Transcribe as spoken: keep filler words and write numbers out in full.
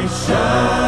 I shall.